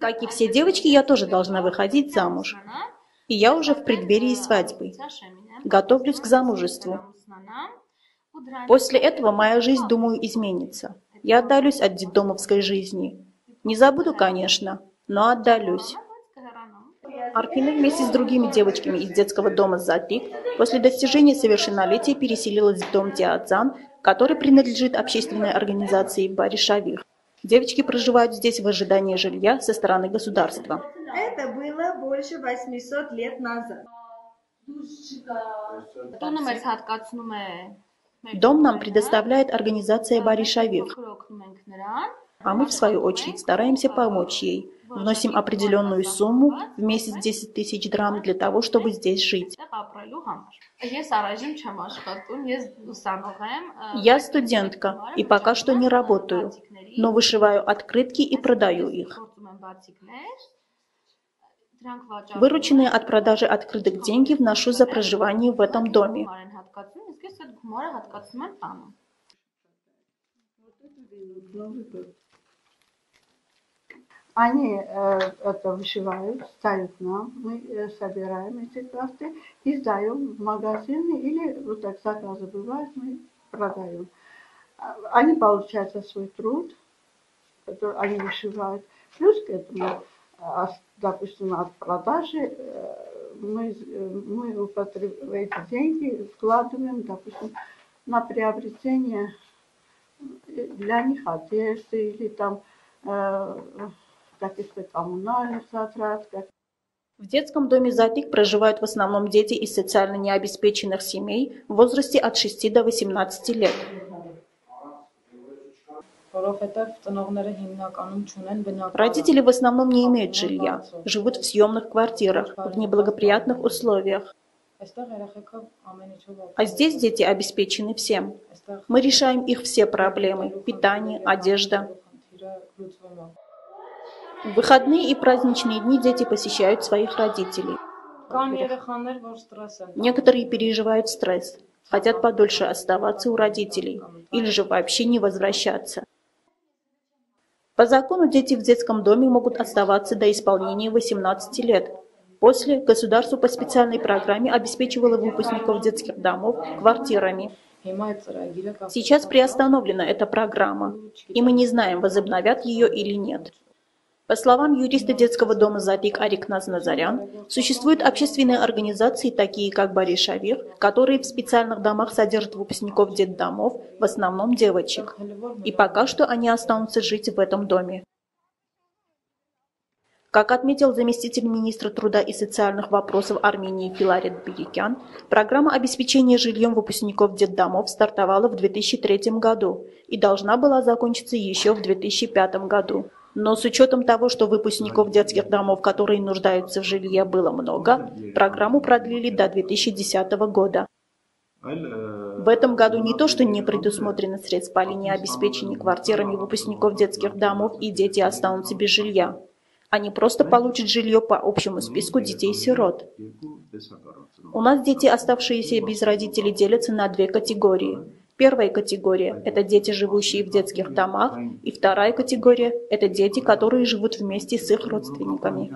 Как и все девочки, я тоже должна выходить замуж. И я уже в преддверии свадьбы. Готовлюсь к замужеству. После этого моя жизнь, думаю, изменится. Я отдалюсь от детдомовской жизни. Не забуду, конечно, но отдалюсь. Арфина вместе с другими девочками из детского дома «Затик» после достижения совершеннолетия переселилась в дом «Диадзан», который принадлежит общественной организации «Бари Шавих». Девочки проживают здесь в ожидании жилья со стороны государства. Это было больше 800 лет назад. Дом нам предоставляет организация «Бари Шавих», а мы, в свою очередь, стараемся помочь ей. Вносим определенную сумму, в месяц 10 тысяч драм, для того, чтобы здесь жить. Я студентка и пока что не работаю, но вышиваю открытки и продаю их. Вырученные от продажи открыток деньги вношу за проживание в этом доме. Они это вышивают, ставят нам, мы собираем эти пласты и сдаем в магазины, или вот так заказы бывают, мы продаем. Они получают за свой труд, который они вышивают. Плюс к этому, допустим, от продажи мы эти деньги вкладываем, допустим, на приобретение для них одежды или там каких-то коммунальных затрат. В детском доме «Затик» проживают в основном дети из социально необеспеченных семей в возрасте от 6 до 18 лет. Родители в основном не имеют жилья, живут в съемных квартирах, в неблагоприятных условиях. А здесь дети обеспечены всем. Мы решаем их все проблемы – питание, одежда. В выходные и праздничные дни дети посещают своих родителей. Некоторые переживают стресс, хотят подольше оставаться у родителей или же вообще не возвращаться. По закону дети в детском доме могут оставаться до исполнения 18 лет. После государство по специальной программе обеспечивало выпускников детских домов квартирами. Сейчас приостановлена эта программа, и мы не знаем, возобновят ее или нет. По словам юриста детского дома «Затик» Арикназ Назарян, существуют общественные организации, такие как «Бари Шавих», которые в специальных домах содержат выпускников детдомов, в основном девочек. И пока что они останутся жить в этом доме. Как отметил заместитель министра труда и социальных вопросов Армении Филарет Бирикян, программа обеспечения жильем выпускников детдомов стартовала в 2003 году и должна была закончиться еще в 2005 году. Но с учетом того, что выпускников детских домов, которые нуждаются в жилье, было много, программу продлили до 2010 года. В этом году не то, что не предусмотрено средств по линии обеспечения квартирами выпускников детских домов, и дети останутся без жилья. Они просто получат жилье по общему списку детей-сирот. У нас дети, оставшиеся без родителей, делятся на две категории. Первая категория – это дети, живущие в детских домах, и вторая категория – это дети, которые живут вместе с их родственниками.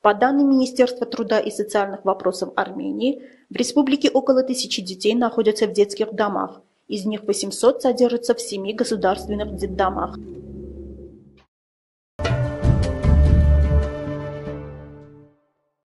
По данным Министерства труда и социальных вопросов Армении, в республике около 1000 детей находятся в детских домах, из них 800 содержатся в 7 государственных детдомах.